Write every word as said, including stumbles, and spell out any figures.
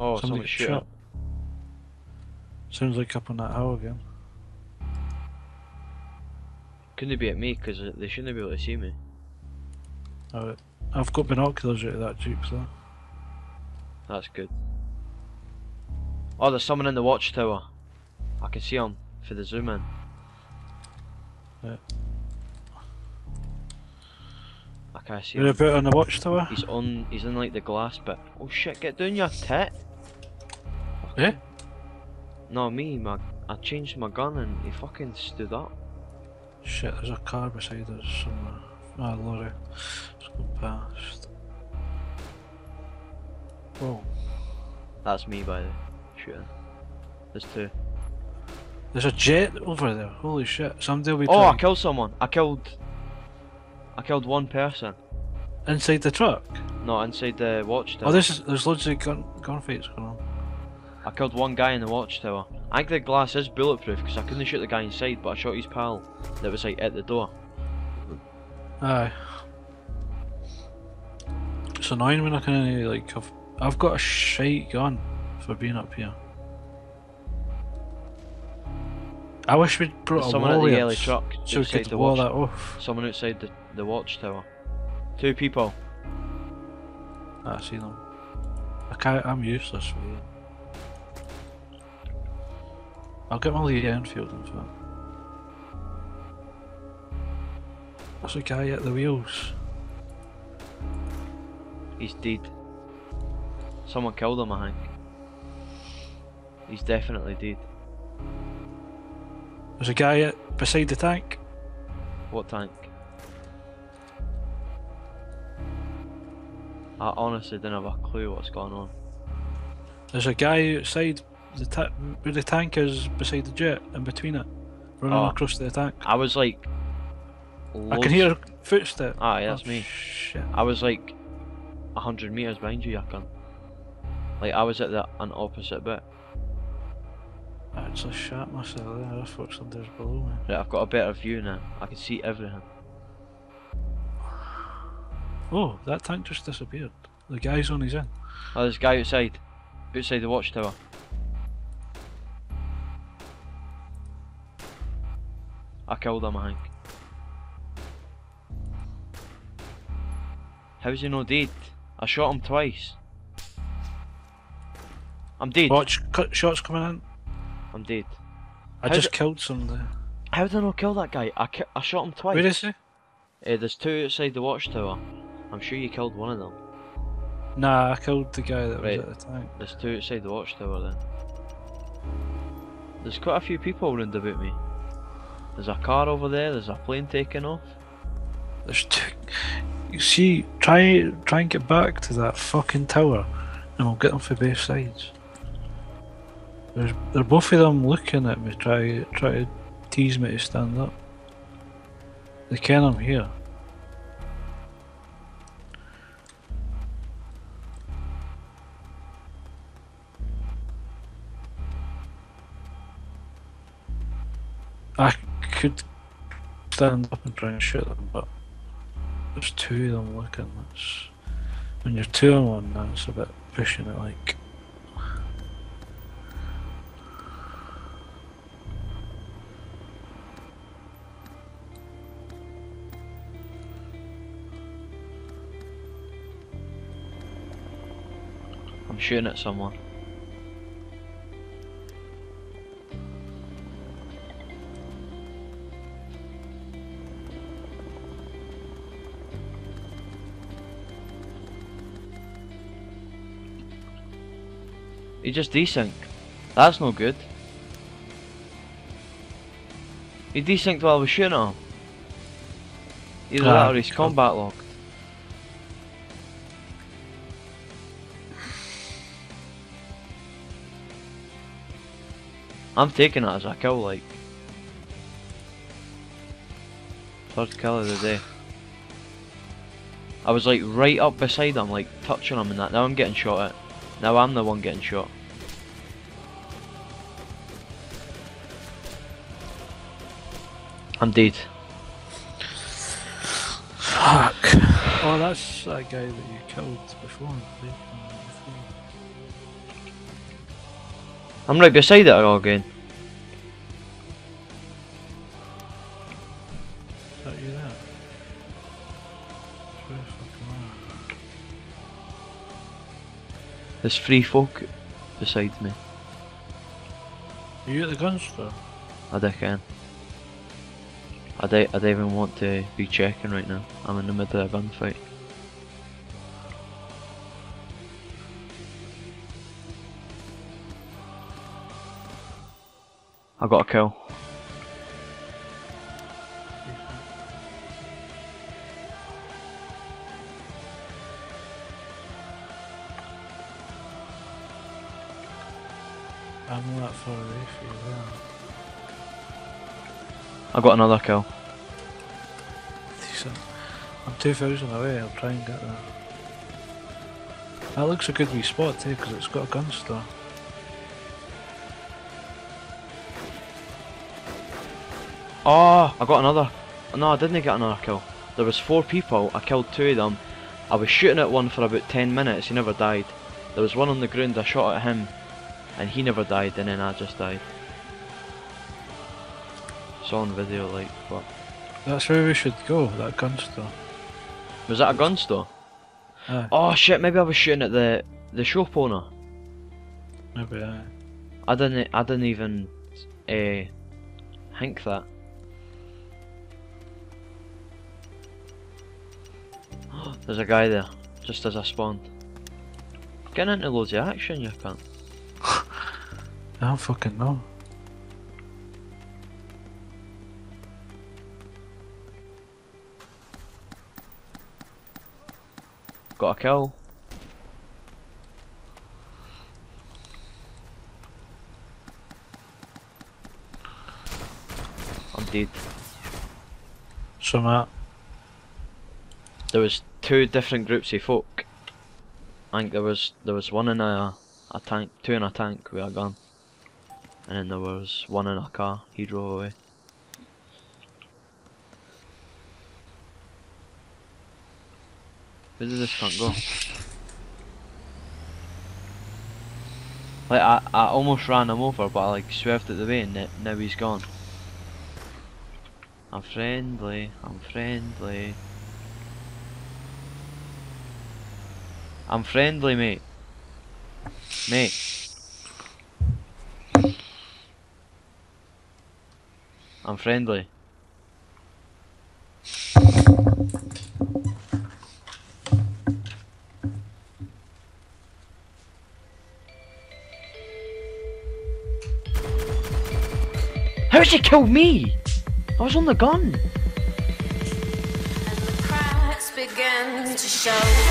Oh, somebody, somebody shot. shot. Sounds like up on that hill again. Couldn't they be at me, because they shouldn't be able to see me. Alright. I've got binoculars out of that jeep, so. That's good. Oh, there's someone in the watchtower. I can see him for the zoom in. Yeah. Okay, I see him. You're about on the watchtower? He's on, he's in like the glass bit. Oh shit, get down your tit! Eh? No, me, my, I changed my gun and he fucking stood up. Shit, there's a car beside us somewhere. Ah, oh, lorry. Let's go past. Whoa. That's me by the shooting. There's two. There's a jet over there, holy shit. Somebody will be Oh, I killed someone. I killed... I killed one person. Inside the truck? No, inside the watchtower. Oh, this is, there's loads of gun, gunfights going on. I killed one guy in the watchtower. I think the glass is bulletproof, because I couldn't shoot the guy inside, but I shot his pal that was like at the door. Aye. It's annoying when I can like... I've, I've got a shite gun for being up here. I wish we'd brought a someone at the yellow truck so we could wall that off. Someone outside the, the watchtower. Two people. I see them. I can't, I'm useless for you. I'll get my Lee Enfield in front. There's a guy at the wheels. He's dead. Someone killed him, I think. He's definitely dead. There's a guy beside the tank. What tank? I honestly don't have a clue what's going on. There's a guy outside the ta where the tank is beside the jet, in between it, running oh. across the tank. I was like... Loads. I can hear footsteps. Ah, yeah, that's oh, me. Shit. I was like a hundred metres behind you, Yakan. Like, I was at the, an opposite bit. I actually shot myself there, I thought somebody was below me. Right, I've got a better view now. I can see everything. Oh, that tank just disappeared. The guy's on his end. Oh, there's a guy outside. Outside the watchtower. I killed him, I think. How's he no dead? I shot him twice. I'm dead. Watch, cut shots coming in. I'm dead. I how just killed somebody. How did I not kill that guy? I, ki I shot him twice. Where is he? Uh, there's two outside the watchtower. I'm sure you killed one of them. Nah, I killed the guy that right. was at the tank. There's two outside the watchtower then. There's quite a few people round about me. There's a car over there, there's a plane taking off. There's two... You see, try, try and get back to that fucking tower and we'll get them from both sides. There's, they're both of them looking at me, try, try to tease me to stand up. They can, I'm here. I could stand up and try and shoot them, but there's two of them looking. That's, when you're two on one now, it's a bit pushing it like. Shooting at someone. He just desynced. That's no good. He desynced while I was shooting at him. Either oh, that or he's combat locked. I'm taking it as a kill, like. Third kill of the day. I was like right up beside him, like touching him and that. Now I'm getting shot at. Now I'm the one getting shot. I'm dead. Fuck. Oh, that's that guy that you killed before. I'm right beside it again. Is that you there? There's three folk beside me. Are you at the gun store? I can. I don't, I don't even want to be checking right now. I'm in the middle of a gunfight. I got a kill. I'm not far away from you now. I got another kill. Decent. I'm two thousand away, I'll try and get that. That looks a good wee spot too, because it's got a gun store. Oh, I got another. No, I didn't get another kill. There was four people, I killed two of them. I was shooting at one for about ten minutes, he never died. There was one on the ground, I shot at him, and he never died, and then I just died. It's on video, like, but... That's where we should go, that gun store. Was that a gun store? Aye. Oh shit, maybe I was shooting at the the shop owner. Maybe, aye. I didn't, I didn't even, eh, uh, think that. There's a guy there, just as I spawned. Getting into loads of action, you can't. I don't fucking know. Got a kill. I'm dead. So Matt. There was two different groups of folk. I think there was there was one in a a tank, two in a tank with a gun, and then there was one in a car. He drove away. Where did this front go? Like I I almost ran him over, but I like swerved it the way, and now he's gone. I'm friendly. I'm friendly. I'm friendly, mate. Mate. I'm friendly. How did you kill me? I was on the gun. And the cracks began to show.